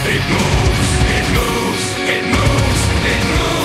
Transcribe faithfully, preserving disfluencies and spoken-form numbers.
It moves, it moves, it moves, it moves.